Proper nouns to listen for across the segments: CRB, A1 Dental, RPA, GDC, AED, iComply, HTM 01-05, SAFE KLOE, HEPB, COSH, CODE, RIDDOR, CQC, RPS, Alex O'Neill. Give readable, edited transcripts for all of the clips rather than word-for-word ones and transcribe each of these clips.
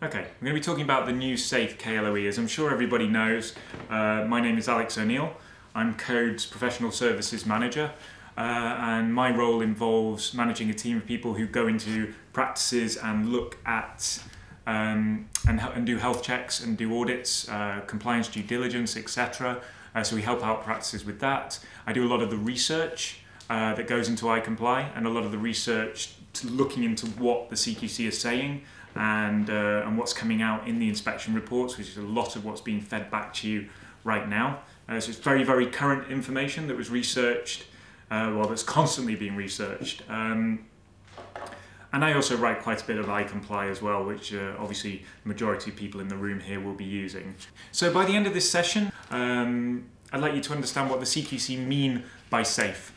Okay, we're going to be talking about the new SAFE KLOE. As I'm sure everybody knows, my name is Alex O'Neill. I'm CODE's Professional Services Manager, and my role involves managing a team of people who go into practices and look at and do health checks and do audits, compliance due diligence, etc. So we help out practices with that. I do a lot of the research that goes into iComply and a lot of the research looking into what the CQC is saying and what's coming out in the inspection reports, which is a lot of what's being fed back to you right now. So it's very, very current information that was researched, well, that's constantly being researched. And I also write quite a bit of iComply as well, which obviously the majority of people in the room here will be using. So by the end of this session, I'd like you to understand what the CQC mean by SAFE.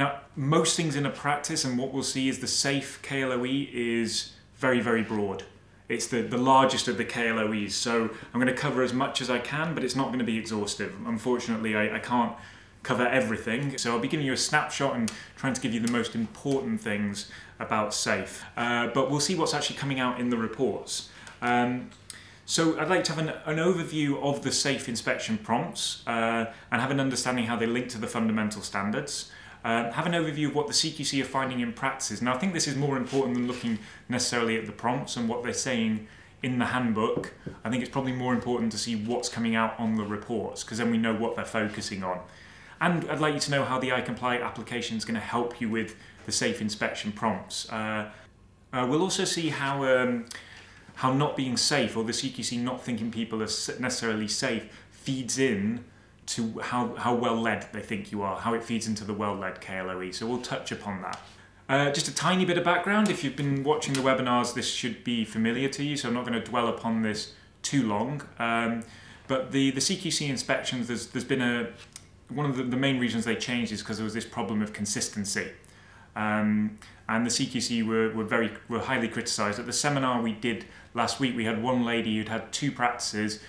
Now, most things in a practice, and what we'll see is the SAFE KLOE is very, very broad. It's the largest of the KLOEs, so I'm going to cover as much as I can, but it's not going to be exhaustive. Unfortunately, I can't cover everything, so I'll be giving you a snapshot and trying to give you the most important things about SAFE. But we'll see what's actually coming out in the reports. So I'd like to have an overview of the SAFE inspection prompts and have an understanding how they link to the fundamental standards. Have an overview of what the CQC are finding in practices. Now, I think this is more important than looking necessarily at the prompts and what they're saying in the handbook. I think it's probably more important to see what's coming out on the reports, because then we know what they're focusing on. And I'd like you to know how the iComply application is going to help you with the SAFE inspection prompts. We'll also see how not being safe, or the CQC not thinking people are necessarily safe, feeds in to how well-led they think you are, how it feeds into the well-led KLOE, so we'll touch upon that. Just a tiny bit of background, if you've been watching the webinars, this should be familiar to you, so I'm not going to dwell upon this too long. But the CQC inspections, there's been one of the main reasons they changed is because there was this problem of consistency. And the CQC were highly criticised. At the seminar we did last week, we had one lady who'd had two practices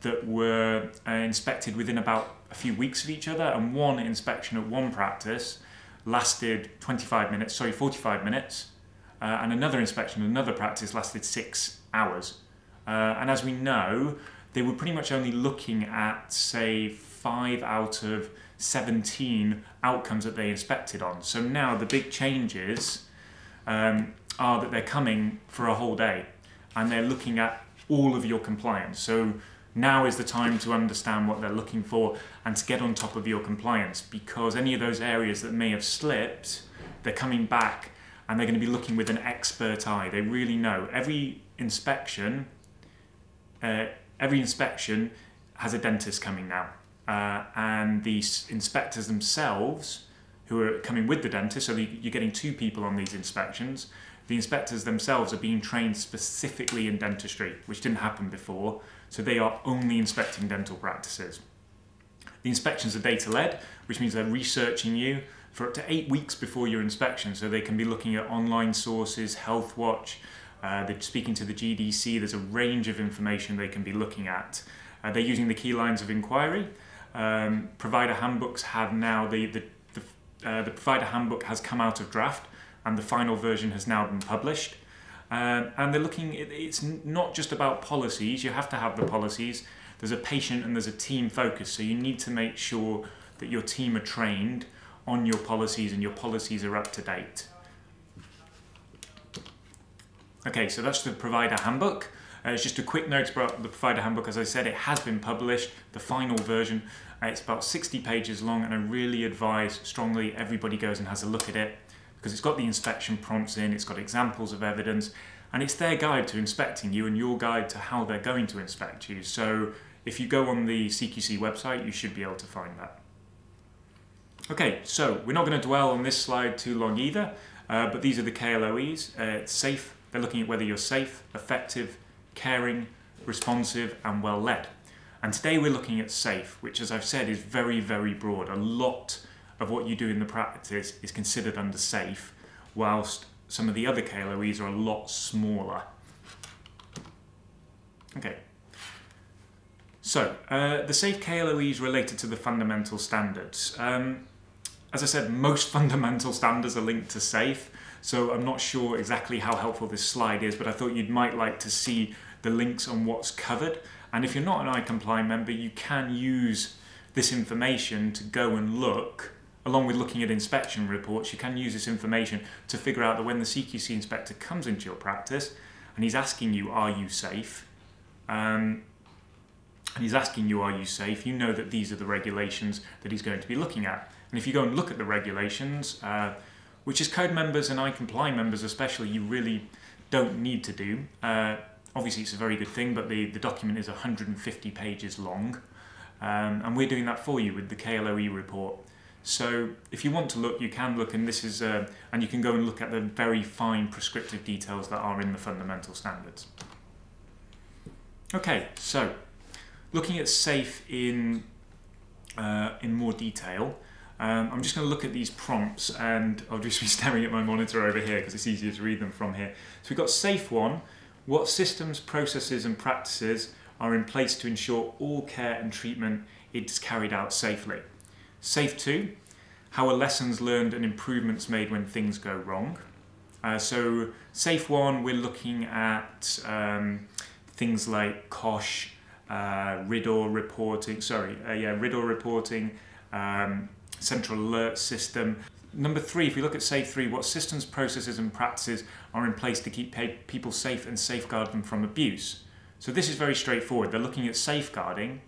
that were inspected within about a few weeks of each other, and one inspection at one practice lasted 45 minutes, and another inspection at another practice lasted 6 hours. And as we know, they were pretty much only looking at, say, 5 out of 17 outcomes that they inspected on. So now the big changes are that they're coming for a whole day, and they're looking at all of your compliance. So now is the time to understand what they're looking for and to get on top of your compliance, because any of those areas that may have slipped, they're coming back and they're going to be looking with an expert eye. They really know. Every inspection has a dentist coming now, and the inspectors themselves who are coming with the dentist, so you're getting two people on these inspections. The inspectors themselves are being trained specifically in dentistry, which didn't happen before, so they are only inspecting dental practices. The inspections are data-led, which means they're researching you for up to 8 weeks before your inspection, so they can be looking at online sources, Health Watch, they're speaking to the GDC, there's a range of information they can be looking at. They're using the key lines of inquiry. Provider handbooks have now, the provider handbook has come out of draft, and the final version has now been published. And they're looking, it's not just about policies, you have to have the policies. There's a patient and there's a team focus, so you need to make sure that your team are trained on your policies and your policies are up to date. Okay, so that's the provider handbook. It's just a quick note about the provider handbook. As I said, it has been published, the final version. It's about 60 pages long, and I really advise strongly everybody goes and has a look at it, because it's got the inspection prompts in, it's got examples of evidence, and it's their guide to inspecting you and your guide to how they're going to inspect you. So if you go on the CQC website, you should be able to find that. Okay, so we're not going to dwell on this slide too long either, but these are the KLOEs. It's safe, they're looking at whether you're safe, effective, caring, responsive, and well-led. And today we're looking at SAFE, which, as I've said, is very, very broad. A lot of what you do in the practice is considered under SAFE, whilst some of the other KLOEs are a lot smaller. Okay, so the SAFE KLOE is related to the fundamental standards. As I said, most fundamental standards are linked to SAFE, so I'm not sure exactly how helpful this slide is, but I thought you might like to see the links on what's covered. And if you're not an iComply member, you can use this information to go and look, along with looking at inspection reports, you can use this information to figure out that when the CQC inspector comes into your practice and he's asking you, are you safe? You know that these are the regulations that he's going to be looking at. And if you go and look at the regulations, which as CODE members and iComply members especially, you really don't need to do. Obviously it's a very good thing, but the document is 150 pages long. And we're doing that for you with the KLOE report. So if you want to look, you can look, and this is, and you can go and look at the very fine prescriptive details that are in the fundamental standards. Okay, so looking at SAFE in more detail, I'm just going to look at these prompts, and I'll just be staring at my monitor over here because it's easier to read them from here. So we've got SAFE 1, what systems, processes and practices are in place to ensure all care and treatment is carried out safely. SAFE 2, how are lessons learned and improvements made when things go wrong? So SAFE 1, we're looking at things like COSH, RIDDOR reporting, RIDDOR reporting, central alert system. Number 3, if we look at SAFE 3, what systems, processes and practices are in place to keep people safe and safeguard them from abuse? So this is very straightforward. They're looking at safeguarding,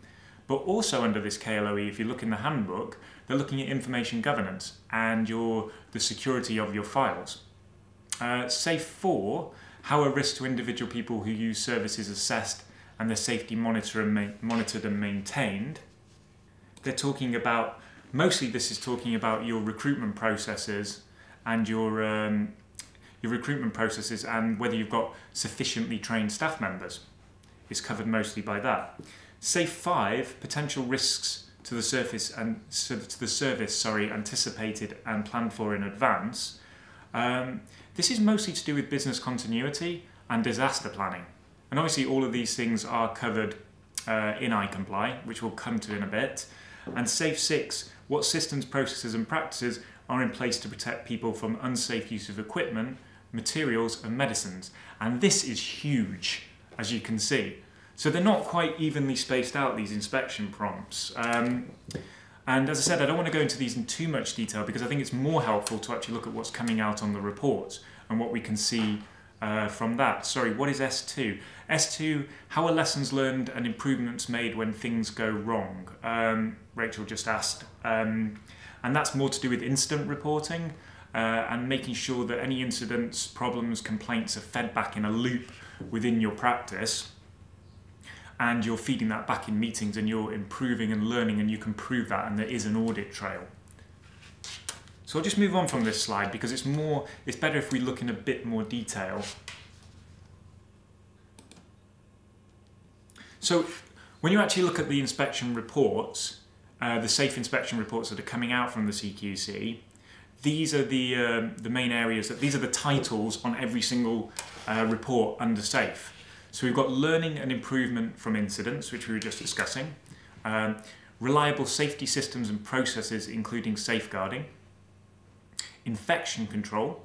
but also under this KLOE, if you look in the handbook, they're looking at information governance and the security of your files. SAFE 4, how are risks to individual people who use services assessed and their safety monitored and maintained? They're talking about, mostly this is talking about your recruitment processes and your recruitment processes and whether you've got sufficiently trained staff members. It's covered mostly by that. SAFE 5, potential risks to the service, anticipated and planned for in advance. This is mostly to do with business continuity and disaster planning. And obviously all of these things are covered in iComply, which we'll come to in a bit. And SAFE 6, what systems, processes and practices are in place to protect people from unsafe use of equipment, materials and medicines. And this is huge, as you can see. So they're not quite evenly spaced out, these inspection prompts. And as I said, I don't want to go into these in too much detail because I think it's more helpful to actually look at what's coming out on the reports and what we can see from that. Sorry, what is S2? S2, how are lessons learned and improvements made when things go wrong? Rachel just asked. And that's more to do with incident reporting and making sure that any incidents, problems, complaints are fed back in a loop within your practice, and you're feeding that back in meetings and you're improving and learning and you can prove that, and there is an audit trail. So I'll just move on from this slide because it's better if we look in a bit more detail. So when you actually look at the inspection reports, the SAFE inspection reports that are coming out from the CQC, these are the main areas, these are the titles on every single report under SAFE. So we've got learning and improvement from incidents, which we were just discussing, reliable safety systems and processes, including safeguarding, infection control,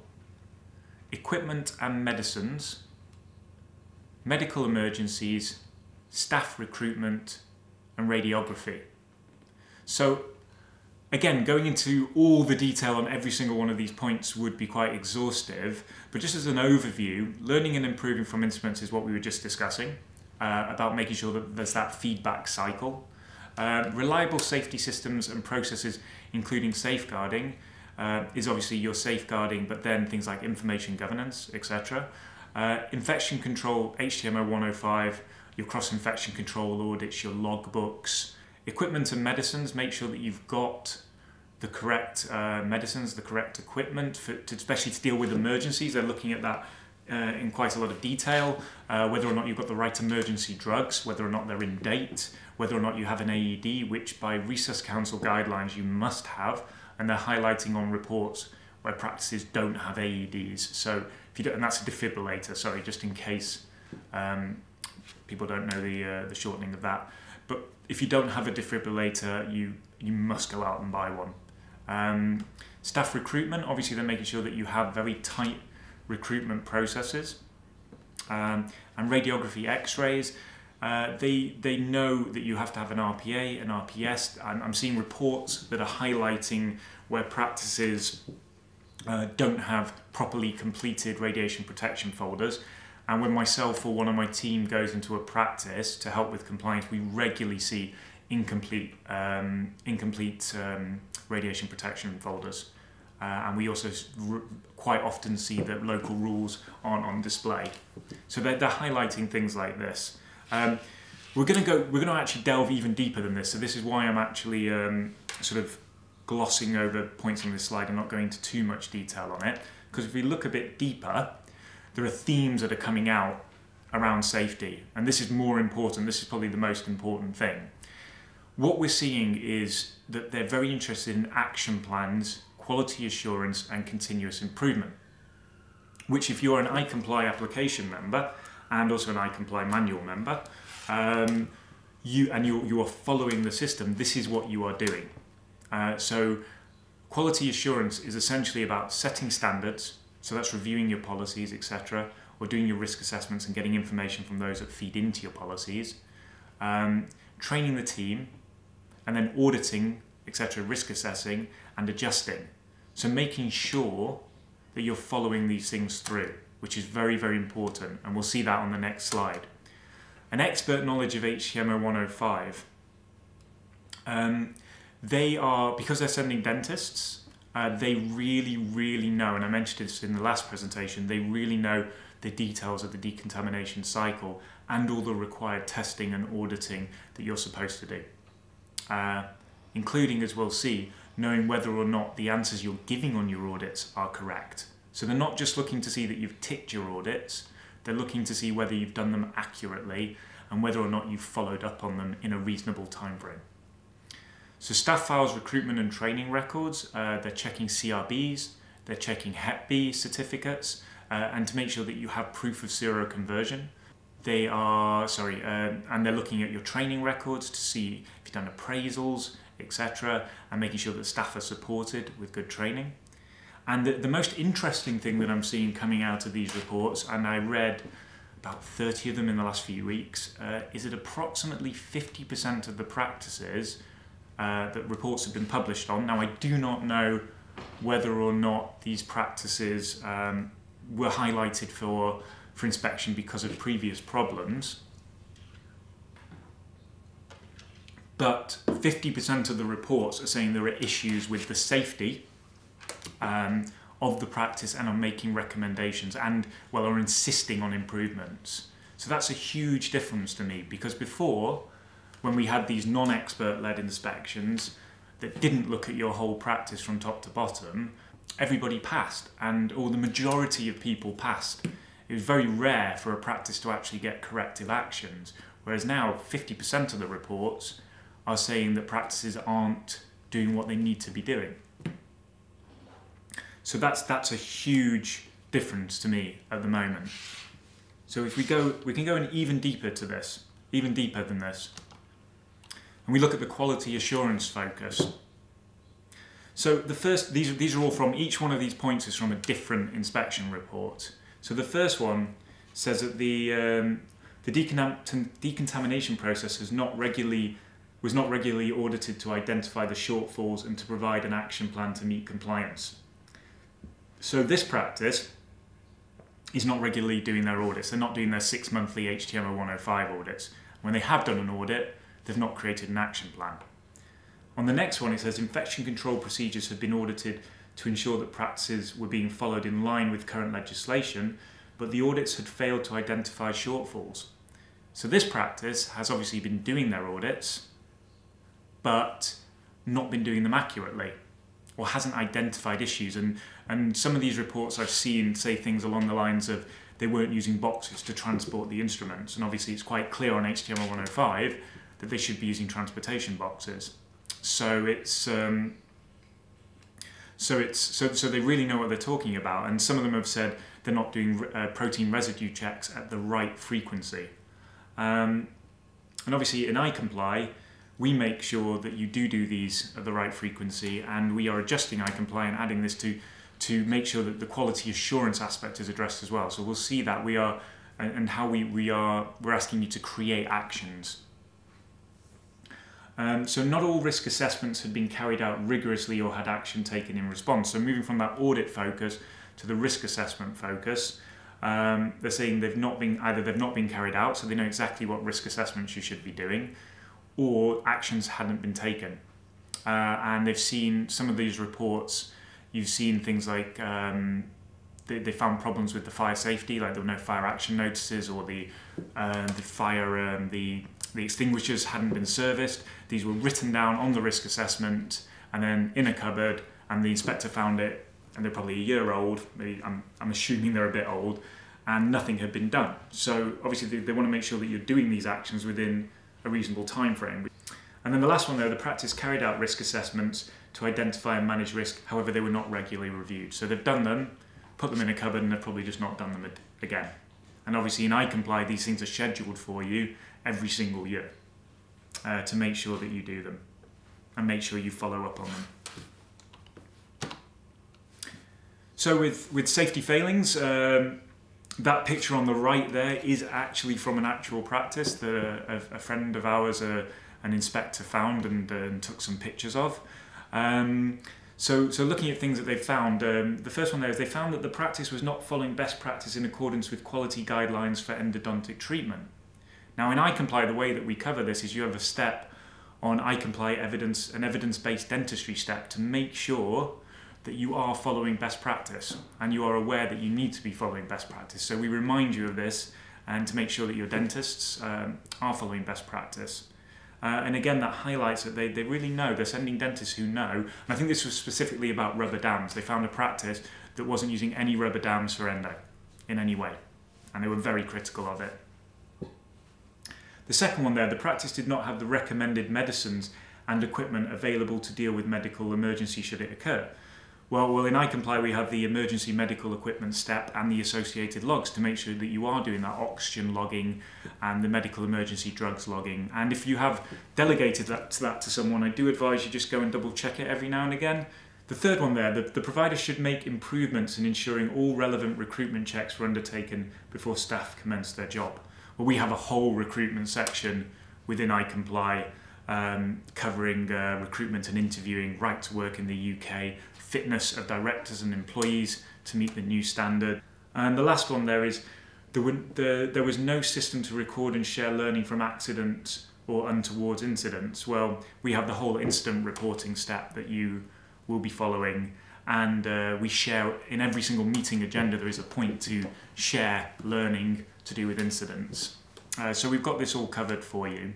equipment and medicines, medical emergencies, staff recruitment and radiography. So again, going into all the detail on every single one of these points would be quite exhaustive, but just as an overview, learning and improving from incidents is what we were just discussing, about making sure that there's that feedback cycle. Reliable safety systems and processes, including safeguarding, is obviously your safeguarding, but then things like information governance, etc. Infection control, HTM 01-05, your cross-infection control audits, your logbooks. Equipment and medicines, make sure that you've got the correct medicines, the correct equipment, especially to deal with emergencies. They're looking at that in quite a lot of detail, whether or not you've got the right emergency drugs, whether or not they're in date, whether or not you have an AED, which by Resusc Council guidelines you must have. And they're highlighting on reports where practices don't have AEDs. So if you don't, and that's a defibrillator, sorry, just in case people don't know the shortening of that. But if you don't have a defibrillator, you must go out and buy one. Staff recruitment, obviously they're making sure that you have very tight recruitment processes. And radiography x-rays, they know that you have to have an RPA, an RPS. I'm seeing reports that are highlighting where practices don't have properly completed radiation protection folders. And when myself or one of my team goes into a practice to help with compliance, we regularly see incomplete radiation protection folders. And we also quite often see that local rules aren't on display. So they're highlighting things like this. We're going to actually delve even deeper than this. So this is why I'm actually sort of glossing over points on this slide and not going into too much detail on it. Because if we look a bit deeper, there are themes that are coming out around safety. And this is more important. This is probably the most important thing. What we're seeing is that they're very interested in action plans, quality assurance and continuous improvement, which if you're an iComply application member and also an iComply manual member, you are following the system, this is what you are doing. So quality assurance is essentially about setting standards, so that's reviewing your policies, etc., or doing your risk assessments and getting information from those that feed into your policies, training the team, and then auditing, etc., risk assessing and adjusting. So making sure that you're following these things through, which is very, very important. And we'll see that on the next slide. An expert knowledge of HTM 01-05. They are, because they're sending dentists, they really, really know, and I mentioned this in the last presentation, they really know the details of the decontamination cycle and all the required testing and auditing that you're supposed to do. Including, as we'll see, knowing whether or not the answers you're giving on your audits are correct. So they're not just looking to see that you've ticked your audits, they're looking to see whether you've done them accurately and whether or not you've followed up on them in a reasonable time frame. So staff files, recruitment and training records, they're checking CRBs, they're checking HEPB certificates, and to make sure that you have proof of seroconversion. They are, and they're looking at your training records to see if you've done appraisals, etc., and making sure that staff are supported with good training. And the most interesting thing that I'm seeing coming out of these reports, and I read about 30 of them in the last few weeks, is that approximately 50% of the practices that reports have been published on. Now, I do not know whether or not these practices were highlighted for inspection because of previous problems. But 50% of the reports are saying there are issues with the safety of the practice and are making recommendations and, well, are insisting on improvements. So that's a huge difference to me, because before, when we had these non-expert-led inspections that didn't look at your whole practice from top to bottom, everybody passed, or the majority of people passed. It was very rare for a practice to actually get corrective actions, whereas now 50% of the reports are saying that practices aren't doing what they need to be doing. So that's a huge difference to me at the moment. So if we can go in even deeper to this, even deeper than this. And we look at the quality assurance focus. So the first, these are all from, each one of these points is from a different inspection report. So the first one says that the decontamination process was not regularly audited to identify the shortfalls and to provide an action plan to meet compliance. So this practice is not regularly doing their audits. They're not doing their 6-monthly HTM 01-05 audits. When they have done an audit, they've not created an action plan. On the next one, it says infection control procedures have been audited to ensure that practices were being followed in line with current legislation, but the audits had failed to identify shortfalls. So this practice has obviously been doing their audits, but not been doing them accurately, or hasn't identified issues. And some of these reports I've seen say things along the lines of they weren't using boxes to transport the instruments, and obviously it's quite clear on HTM 01-05 that they should be using transportation boxes. So it's so they really know what they're talking about, and some of them have said they're not doing protein residue checks at the right frequency. And obviously in iComply, we make sure that you do these at the right frequency, and we are adjusting iComply and adding this to make sure that the quality assurance aspect is addressed as well. So we'll see that we are, and how we're asking you to create actions. So not all risk assessments had been carried out rigorously or had action taken in response. So moving from that audit focus to the risk assessment focus, they're saying they've not been carried out, so they know exactly what risk assessments you should be doing, or actions hadn't been taken. And they've seen some of these reports, you've seen things like they found problems with the fire safety, like there were no fire action notices, or the extinguishers hadn't been serviced. These were written down on the risk assessment and then in a cupboard, and the inspector found it, and they're probably a year old, maybe, I'm assuming they're a bit old, and nothing had been done. So obviously they want to make sure that you're doing these actions within a reasonable time frame. And then the last one, though, the practice carried out risk assessments to identify and manage risk, however they were not regularly reviewed. So they've done them, put them in a cupboard, and they've probably just not done them again. And obviously in iComply, these things are scheduled for you every single year to make sure that you do them and make sure you follow up on them. So with safety failings, that picture on the right there is actually from an actual practice that a friend of ours, an inspector, found and took some pictures of. So looking at things that they've found, the first one there is they found that the practice was not following best practice in accordance with quality guidelines for endodontic treatment. Now in iComply, the way that we cover this is you have a step on iComply evidence, an evidence-based dentistry step, to make sure that you are following best practice and you are aware that you need to be following best practice. So we remind you of this and to make sure that your dentists are following best practice. And again, that highlights that they really know, they're sending dentists who know. And I think this was specifically about rubber dams. They found a practice that wasn't using any rubber dams for endo in any way, and they were very critical of it. The second one there, the practice did not have the recommended medicines and equipment available to deal with medical emergency should it occur. Well, in iComply we have the emergency medical equipment step and the associated logs to make sure that you are doing that oxygen logging and the medical emergency drugs logging. And if you have delegated that to someone, I do advise you just go and double check it every now and again. The third one there, the provider should make improvements in ensuring all relevant recruitment checks were undertaken before staff commenced their job. Well, we have a whole recruitment section within iComply covering recruitment and interviewing, right to work in the UK, fitness of directors and employees to meet the new standard. And the last one there is there was no system to record and share learning from accidents or untoward incidents. Well, we have the whole incident reporting step that you will be following, and we share in every single meeting agenda. There is a point to share learning to do with incidents. So we've got this all covered for you.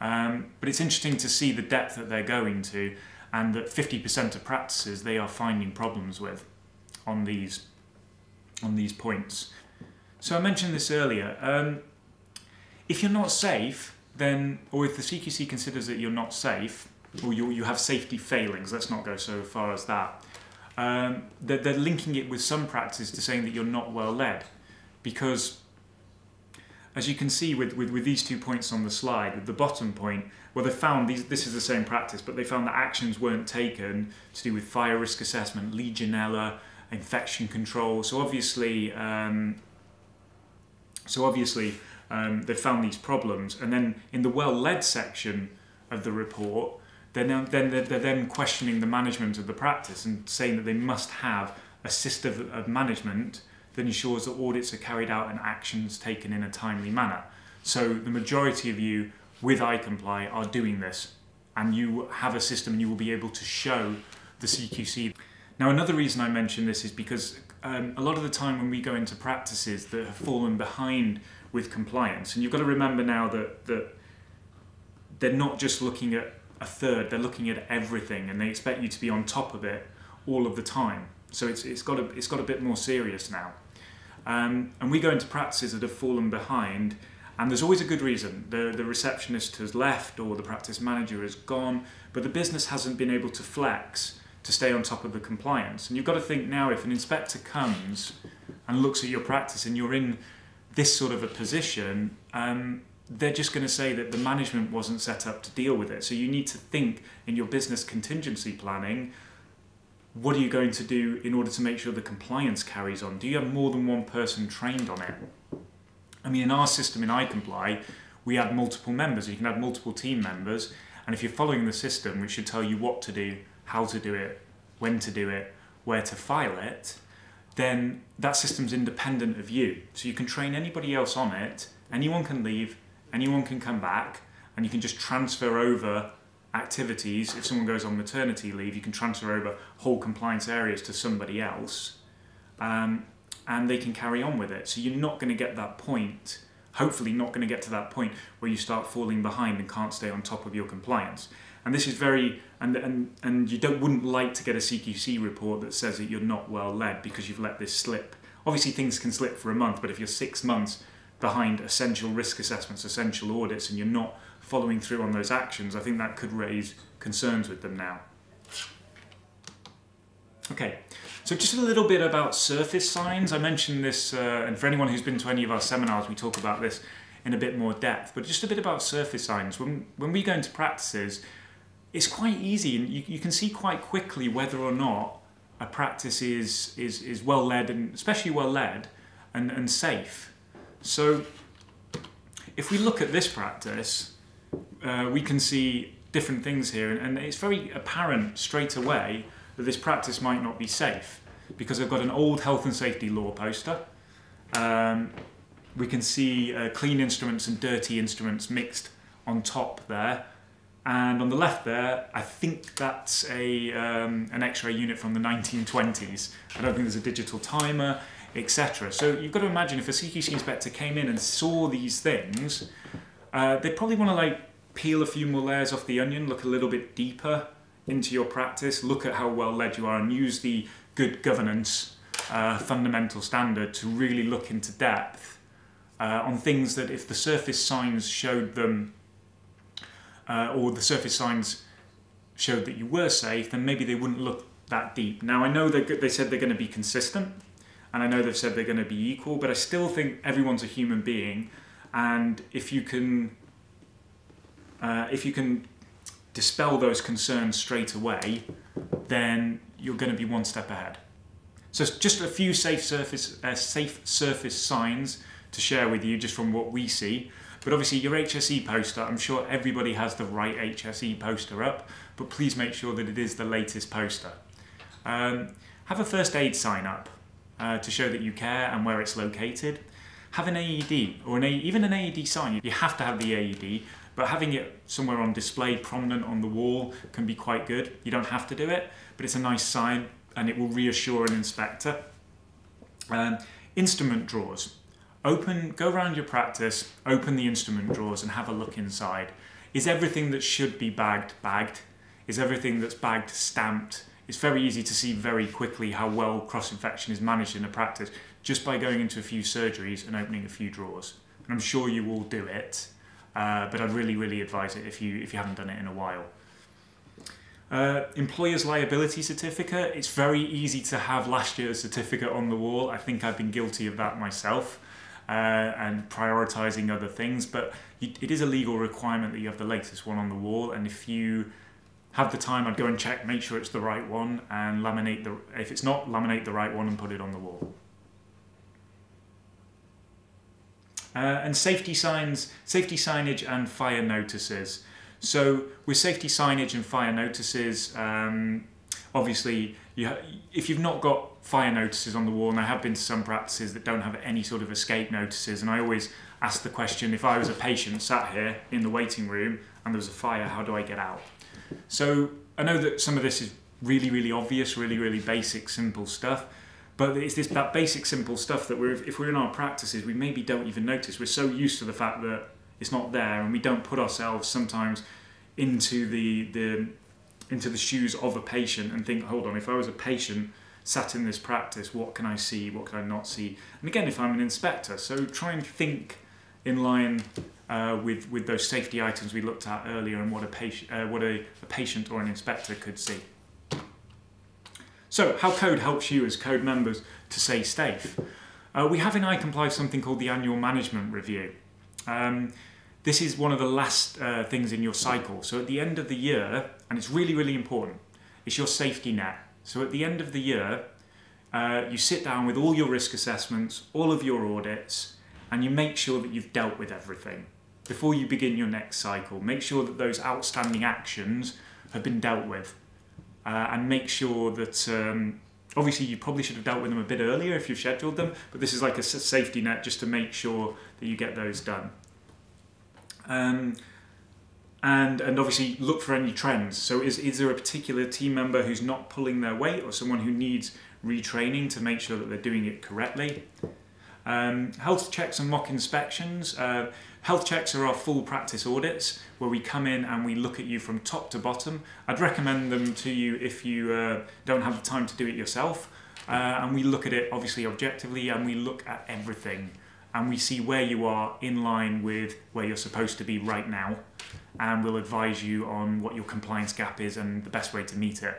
But it's interesting to see the depth that they're going to, and that 50% of practices they are finding problems with on these points. So I mentioned this earlier. If you're not safe, then, or if the CQC considers that you're not safe, or you have safety failings, let's not go so far as that, they're linking it with some practices to saying that you're not well led, because as you can see with these 2 points on the slide, with the bottom point, well, they found this is the same practice, but they found that actions weren't taken to do with fire risk assessment, Legionella, infection control. So obviously, they found these problems. And then in the well-led section of the report, they're then questioning the management of the practice and saying that they must have a system of management that ensures that audits are carried out and actions taken in a timely manner. So the majority of you with iComply are doing this, and you have a system and you will be able to show the CQC. Now, another reason I mention this is because a lot of the time when we go into practices that have fallen behind with compliance, and you've got to remember now that they're not just looking at a third, they're looking at everything, and they expect you to be on top of it all of the time. So it's got a bit more serious now. And we go into practices that have fallen behind, and there's always a good reason. The receptionist has left, or the practice manager has gone, but the business hasn't been able to flex to stay on top of the compliance. And you've got to think now, if an inspector comes and looks at your practice and you're in this sort of a position, they're just going to say that the management wasn't set up to deal with it. So you need to think in your business contingency planning, what are you going to do in order to make sure the compliance carries on? Do you have more than one person trained on it? I mean, in our system in iComply, we had multiple members. You can have multiple team members. And if you're following the system, which should tell you what to do, how to do it, when to do it, where to file it, then that system's independent of you. So you can train anybody else on it. Anyone can leave. Anyone can come back, and you can just transfer over activities. If someone goes on maternity leave, you can transfer over whole compliance areas to somebody else, and they can carry on with it. So you're not going to get that point, hopefully not going to get to that point where you start falling behind and can't stay on top of your compliance. And this is very, and you wouldn't like to get a CQC report that says that you're not well led because you've let this slip. Obviously things can slip for a month, but if you're 6 months behind essential risk assessments, essential audits, and you're not following through on those actions, I think that could raise concerns with them now. Okay, so just a little bit about surface signs. I mentioned this, and for anyone who's been to any of our seminars, we talk about this in a bit more depth, but just a bit about surface signs. When we go into practices, it's quite easy, and you can see quite quickly whether or not a practice is well led, and especially well led and safe. So if we look at this practice, we can see different things here, and it's very apparent straight away that this practice might not be safe because they've got an old health and safety law poster. We can see clean instruments and dirty instruments mixed on top there, and on the left there, I think that's a, an x-ray unit from the 1920s. I don't think there's a digital timer, etc. So you've got to imagine if a CQC inspector came in and saw these things, they'd probably want to like peel a few more layers off the onion, look a little bit deeper into your practice, look at how well led you are, and use the good governance fundamental standard to really look into depth on things that if the surface signs showed them, or the surface signs showed that you were safe, then maybe they wouldn't look that deep. Now I know they said they're going to be consistent, and I know they've said they're going to be equal, but I still think everyone's a human being, and if you can dispel those concerns straight away, then you're going to be one step ahead. So just a few safe surface signs to share with you, just from what we see. But obviously your HSE poster, I'm sure everybody has the right HSE poster up, but please make sure that it is the latest poster. Have a first aid sign up. To show that you care and where it's located. Have an AED, or even an AED sign. You have to have the AED, but having it somewhere on display, prominent on the wall, can be quite good. You don't have to do it, but it's a nice sign and it will reassure an inspector. Instrument drawers. Go around your practice, open the instrument drawers and have a look inside. Is everything that should be bagged, bagged? Is everything that's bagged, stamped? It's very easy to see very quickly how well cross-infection is managed in a practice just by going into a few surgeries and opening a few drawers. And I'm sure you all do it, but I'd really, really advise it if you haven't done it in a while. Employer's liability certificate. It's very easy to have last year's certificate on the wall. I think I've been guilty of that myself and prioritising other things, but it is a legal requirement that you have the latest one on the wall, and if you have the time, I'd go and check, make sure it's the right one, and laminate the, if it's not, laminate the right one and put it on the wall. And safety signs, safety signage and fire notices. So with safety signage and fire notices, obviously, if you've not got fire notices on the wall, and I have been to some practices that don't have any sort of escape notices, and I always ask the question, if I was a patient sat here in the waiting room and there was a fire, how do I get out? So I know that some of this is really, really obvious, really, really basic, simple stuff, but it's that basic, simple stuff that if we're in our practices, we maybe don't even notice. We're so used to the fact that it's not there, and we don't put ourselves sometimes into the shoes of a patient and think, hold on, if I was a patient sat in this practice, what can I see, what can I not see? And again, if I'm an inspector, so try and think in line with those safety items we looked at earlier and what a patient or an inspector could see. So how CODE helps you as CODE members to stay safe. We have in iComply something called the Annual Management Review. This is one of the last things in your cycle. So at the end of the year, and it's really, really important, it's your safety net. So at the end of the year, you sit down with all your risk assessments, all of your audits, and you make sure that you've dealt with everything. Before you begin your next cycle, make sure that those outstanding actions have been dealt with. And make sure that, obviously you probably should have dealt with them a bit earlier if you've scheduled them, but this is like a safety net just to make sure that you get those done. And obviously look for any trends. So is there a particular team member who's not pulling their weight, or someone who needs retraining to make sure that they're doing it correctly? Health checks and mock inspections. Health checks are our full practice audits where we come in and we look at you from top to bottom. I'd recommend them to you if you don't have the time to do it yourself. And we look at it obviously objectively, and we look at everything. And we see where you are in line with where you're supposed to be right now. And we'll advise you on what your compliance gap is and the best way to meet it.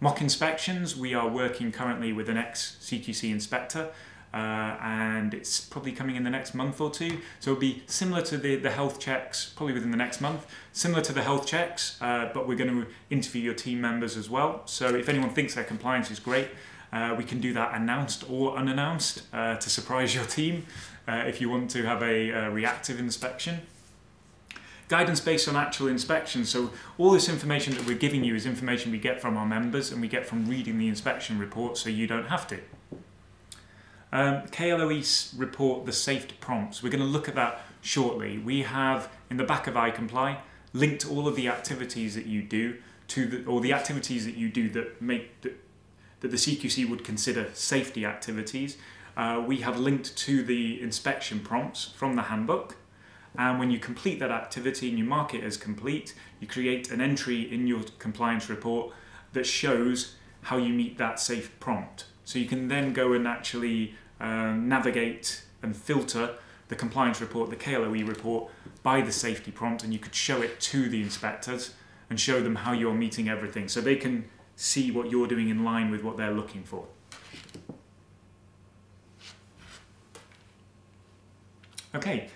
Mock inspections, we are working currently with an ex-CQC inspector. And it's probably coming in the next month or two. So it'll be similar to the health checks, probably within the next month, similar to the health checks, but we're going to interview your team members as well. So if anyone thinks their compliance is great, we can do that announced or unannounced to surprise your team if you want to have a reactive inspection. Guidance based on actual inspections. So all this information that we're giving you is information we get from our members and we get from reading the inspection report, so you don't have to. KLOE report, the safety prompts. We're going to look at that shortly. We have, in the back of iComply, linked all of the activities that you do to the activities that you do that that the CQC would consider safety activities. We have linked to the inspection prompts from the handbook. And when you complete that activity and you mark it as complete, you create an entry in your compliance report that shows how you meet that safe prompt. So you can then go and actually navigate and filter the compliance report, the KLOE report, by the safety prompt, and you could show it to the inspectors and show them how you're meeting everything so they can see what you're doing in line with what they're looking for. Okay,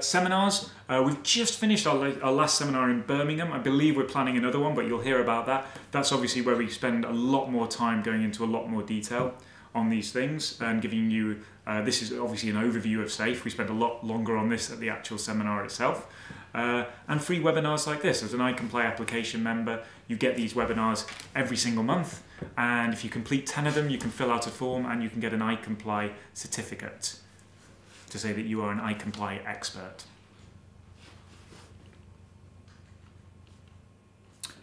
seminars. We've just finished our last seminar in Birmingham. I believe we're planning another one, but you'll hear about that. That's obviously where we spend a lot more time going into a lot more detail on these things and giving you, this is obviously an overview of SAFE. We spend a lot longer on this at the actual seminar itself. And free webinars like this. As an iComply application member, you get these webinars every single month. And if you complete 10 of them, you can fill out a form and you can get an iComply certificate to say that you are an iComply expert.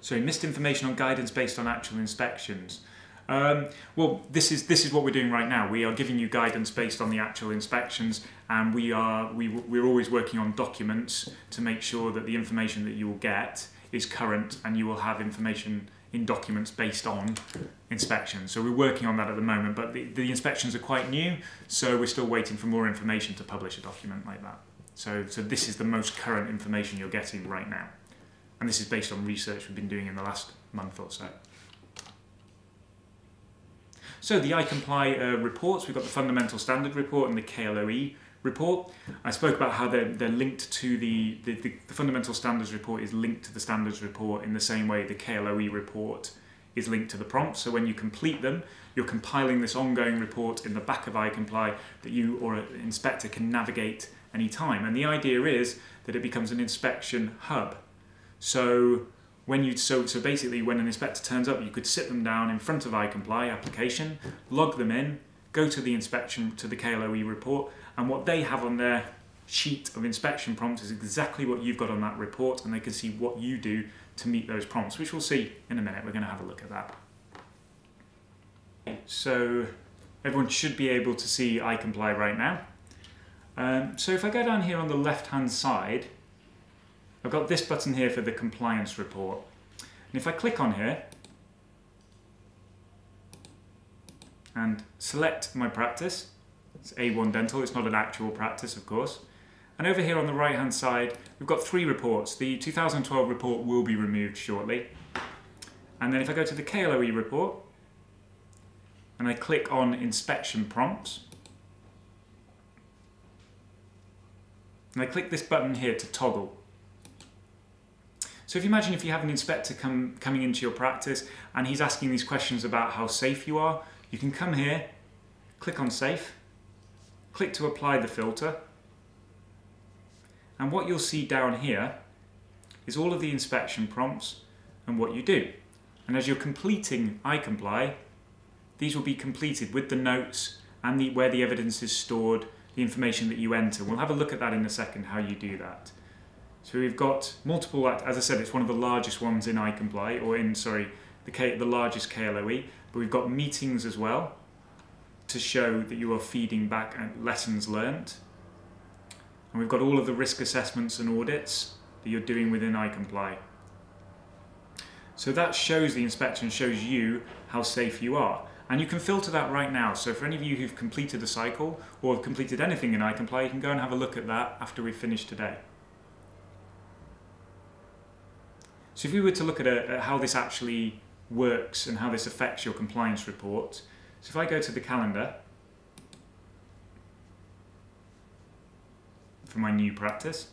So misinformation on guidance based on actual inspections. Well, this is what we're doing right now. We are giving you guidance based on the actual inspections, and we're always working on documents to make sure that the information that you will get is current, and you will have information in documents based on inspections. So we're working on that at the moment, but the inspections are quite new, so we're still waiting for more information to publish a document like that. So this is the most current information you're getting right now. And this is based on research we've been doing in the last month or so. So the iComply reports, we've got the Fundamental Standard Report and the KLOE report. I spoke about how they're linked to the Fundamental Standards Report is linked to the Standards Report in the same way the KLOE report is linked to the prompts. So when you complete them, you're compiling this ongoing report in the back of iComply that you or an inspector can navigate any time. And the idea is that it becomes an inspection hub. So so basically when an inspector turns up, you could sit them down in front of iComply application, log them in, go to the inspection, to the KLOE report, and what they have on their sheet of inspection prompts is exactly what you've got on that report, and they can see what you do to meet those prompts, which we'll see in a minute. We're going to have a look at that. So everyone should be able to see iComply right now. So if I go down here on the left-hand side, I've got this button here for the compliance report. And if I click on here and select my practice, it's A1 Dental, it's not an actual practice, of course. And over here on the right-hand side, we've got three reports. The 2012 report will be removed shortly. And then if I go to the KLOE report and I click on inspection prompts, and I click this button here to toggle. So if you imagine if you have an inspector coming into your practice and he's asking these questions about how safe you are, you can come here, click on safe, click to apply the filter, and what you'll see down here is all of the inspection prompts and what you do. And as you're completing iComply, these will be completed with the notes and where the evidence is stored, the information that you enter. We'll have a look at that in a second, how you do that. So we've got multiple, as I said, it's one of the largest ones in iComply, or in, sorry, the largest KLOE, but we've got meetings as well to show that you are feeding back lessons learned. And we've got all of the risk assessments and audits that you're doing within iComply. So that shows the inspection, shows you how safe you are. And you can filter that right now. So for any of you who've completed a cycle or have completed anything in iComply, you can go and have a look at that after we finish today. So if we were to look at how this actually works and how this affects your compliance report, so if I go to the calendar for my new practice,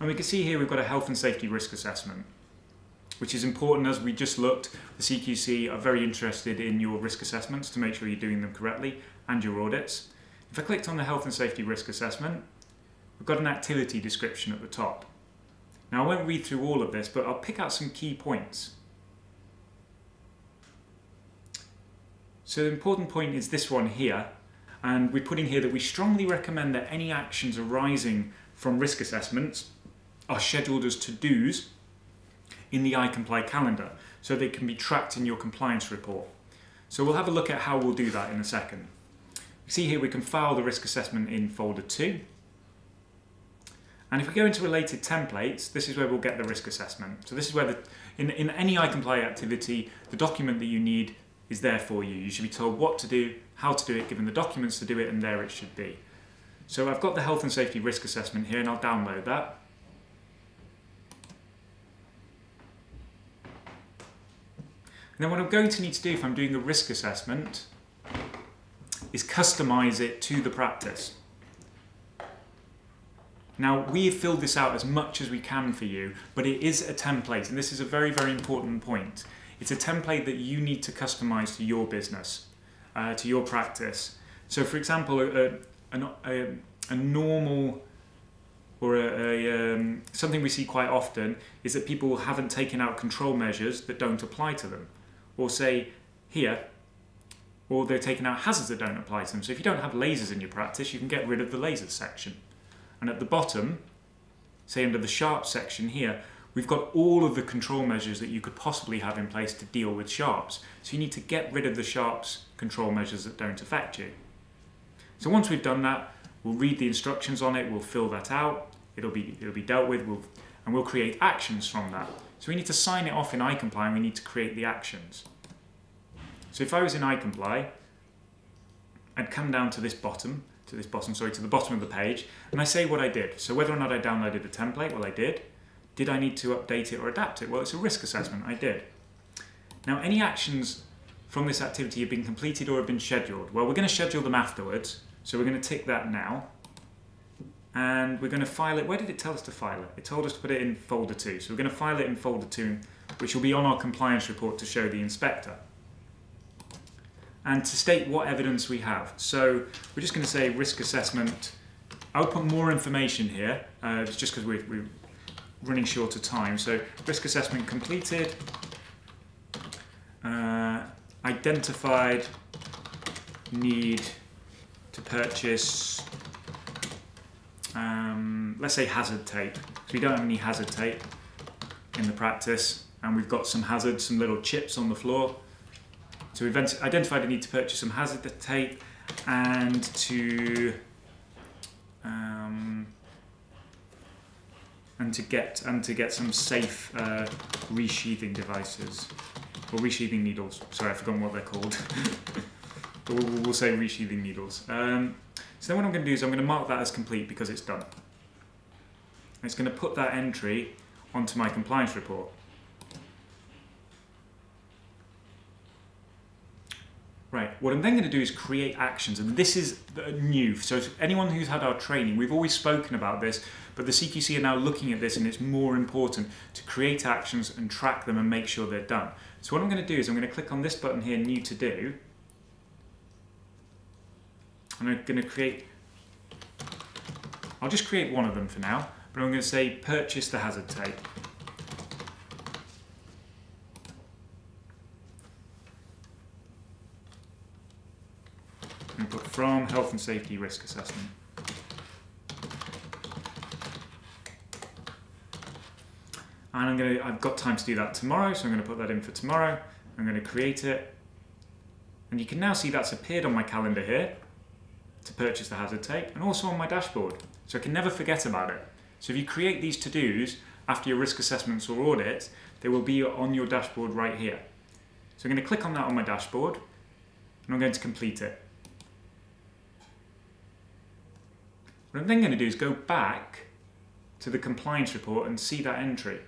and we can see here we've got a health and safety risk assessment, which is important. As we just looked, the CQC are very interested in your risk assessments to make sure you're doing them correctly and your audits. If I clicked on the health and safety risk assessment, we've got an activity description at the top. Now I won't read through all of this, but I'll pick out some key points. So the important point is this one here, and we put in here that we strongly recommend that any actions arising from risk assessments are scheduled as to-dos in the iComply calendar so they can be tracked in your compliance report. So we'll have a look at how we'll do that in a second. You see here we can file the risk assessment in folder 2. And if we go into related templates, this is where we'll get the risk assessment. So this is where, in any iComply activity, the document that you need is there for you. You should be told what to do, how to do it, given the documents to do it, and there it should be. So I've got the health and safety risk assessment here, and I'll download that. And then what I'm going to need to do if I'm doing a risk assessment is customize it to the practice. Now, we've filled this out as much as we can for you, but it is a template, and this is a very, very important point. It's a template that you need to customize to your business, to your practice. So for example, a normal, or something we see quite often is that people haven't taken out control measures that don't apply to them, or say here, or they've taken out hazards that don't apply to them. So if you don't have lasers in your practice, you can get rid of the lasers section. And at the bottom, say under the sharp section here, we've got all of the control measures that you could possibly have in place to deal with sharps. So you need to get rid of the sharps control measures that don't affect you. So once we've done that, we'll read the instructions on it, we'll fill that out, it'll be dealt with, and we'll create actions from that. So we need to sign it off in iComply, and we need to create the actions. So if I was in iComply, I'd come down to this bottom, to the bottom of the page, and I say what I did. So whether or not I downloaded a template, well I did. Did I need to update it or adapt it? Well, it's a risk assessment, I did. Now, any actions from this activity have been completed or have been scheduled. Well, we're going to schedule them afterwards, so we're going to tick that now, and we're going to file it. Where did it tell us to file it? It told us to put it in folder 2, so we're going to file it in folder 2, which will be on our compliance report to show the inspector. And to state what evidence we have. So we're just going to say risk assessment. I'll put more information here, it's just because we're running short of time. So risk assessment completed, identified need to purchase, let's say hazard tape. So we don't have any hazard tape in the practice, and we've got some hazards, some little chips on the floor. So we've identified a need to purchase some hazard tape and to get some safe resheathing devices, or resheathing needles. Sorry, I've forgotten what they're called. But we'll say resheathing needles. So then what I'm going to do is I'm going to mark that as complete because it's done. And it's going to put that entry onto my compliance report. Right, what I'm then going to do is create actions, and this is new. So anyone who's had our training, we've always spoken about this, but the CQC are now looking at this, and it's more important to create actions and track them and make sure they're done. So what I'm going to do is I'm going to click on this button here, new to do, and I'm going to create, I'll just create one of them for now, but I'm going to say purchase the hazard tape. And put from health and safety risk assessment. And I've got time to do that tomorrow, so I'm going to put that in for tomorrow. I'm going to create it. And you can now see that's appeared on my calendar here to purchase the hazard tape, and also on my dashboard. So I can never forget about it. So if you create these to-dos after your risk assessments or audits, they will be on your dashboard right here. So I'm going to click on that on my dashboard, and I'm going to complete it. What I'm then going to do is go back to the compliance report and see that entry.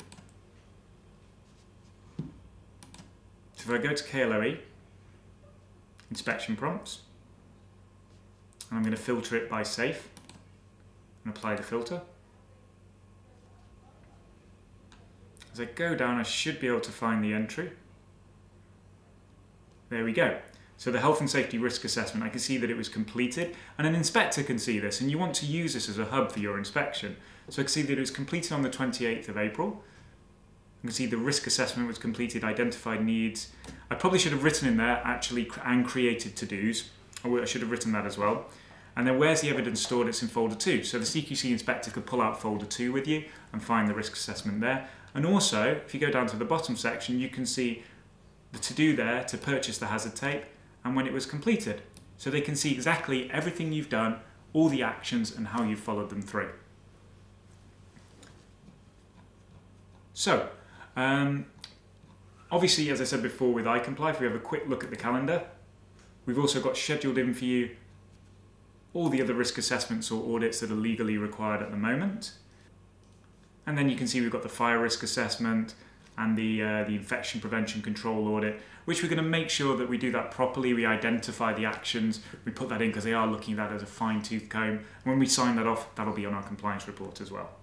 So if I go to KLOE, inspection prompts, and I'm going to filter it by safe and apply the filter. As I go down, I should be able to find the entry. There we go. So the health and safety risk assessment, I can see that it was completed, and an inspector can see this, and you want to use this as a hub for your inspection. So I can see that it was completed on the 28th of April. You can see the risk assessment was completed, identified needs. I probably should have written in there actually, and created to-dos. I should have written that as well. And then where's the evidence stored? It's in folder 2. So the CQC inspector could pull out folder 2 with you and find the risk assessment there. And also, if you go down to the bottom section, you can see the to-do there to purchase the hazard tape, and when it was completed. So they can see exactly everything you've done, all the actions, and how you followed them through. So, obviously, as I said before with iComply, if we have a quick look at the calendar, we've also got scheduled in for you all the other risk assessments or audits that are legally required at the moment. And then you can see we've got the fire risk assessment, and the infection prevention control audit, which we're going to make sure that we do that properly. We identify the actions, we put that in because they are looking at that as a fine-tooth comb. When we sign that off, that'll be on our compliance report as well.